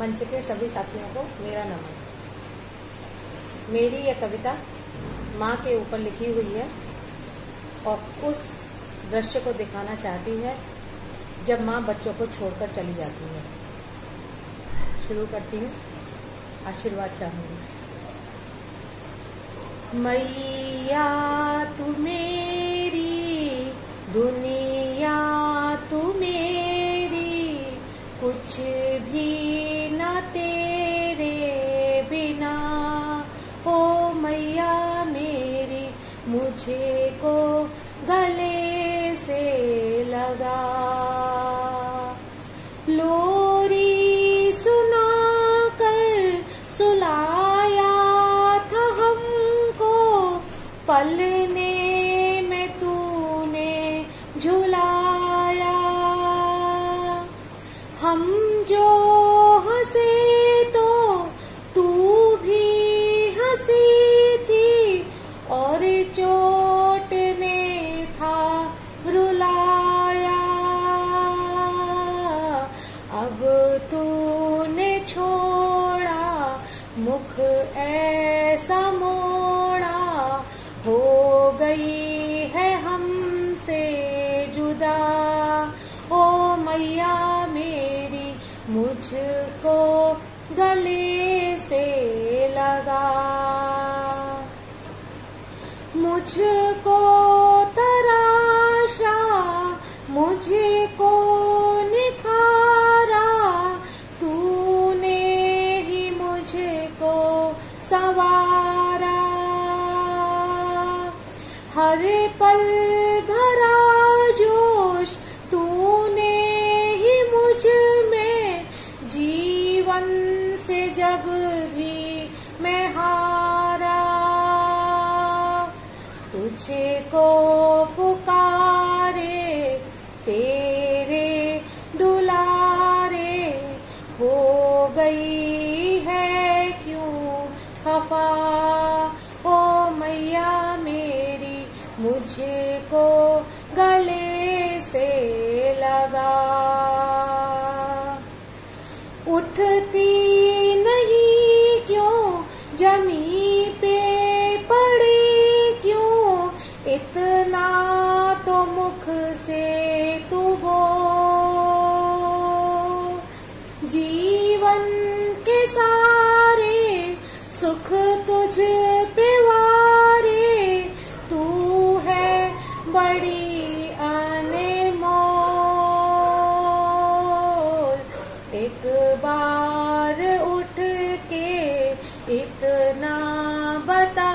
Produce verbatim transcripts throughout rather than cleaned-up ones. मंच के सभी साथियों को मेरा नमन। मेरी यह कविता माँ के ऊपर लिखी हुई है और उस दृश्य को दिखाना चाहती है जब माँ बच्चों को छोड़कर चली जाती है। शुरू करती हूँ, आशीर्वाद चाहूँगी। मैया तू मेरी दुनिया तू मेरी, कुछ भी न तेरे बिना। ओ मैया मेरी मुझे को गले से लगा, लोरी सुना कर सुलाया था हमको। पलने में तूने झुलाया, हम जो हंसे तो तू भी हंसी थी, और जो तूने छोड़ा मुख ऐसा मोड़ा, हो गई है हमसे जुदा। ओ मैया मेरी मुझको गले से लगा, मुझको तराशा मुझे को सवारा। हर पल भरा जोश तूने ही मुझ में, जीवन से जब भी मैं हारा। तुझे को पुकारे तेरे दुलारे, हो गई ओ मैया मेरी मुझे को गले से लगा। उठती नहीं क्यों, जमी पे पड़ी क्यों, इतना तो मुख से तू बोल। जीवन के सारे सुख तुझ पे वारे, तू है बड़ी अनमोल। एक बार उठ के इतना बता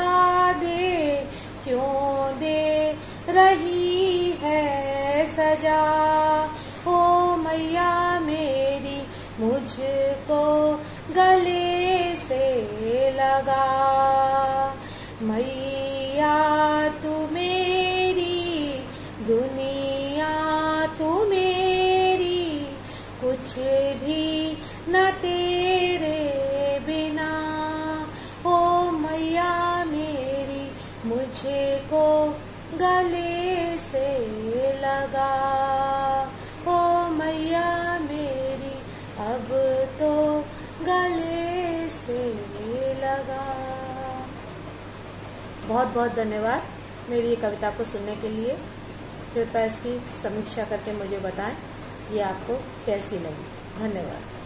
दे, क्यों दे रही है सजा। ओ मैया मेरी मुझको गले से लगा। मैया तू मेरी दुनिया तू मेरी, कुछ भी न तेरे बिना। ओ मैया मेरी मुझे को गले से लगा। ओ मैया मेरी अब तो गले से लगा। बहुत बहुत धन्यवाद मेरी ये कविता को सुनने के लिए। कृपया इसकी समीक्षा करके मुझे बताएं ये आपको कैसी लगी। धन्यवाद।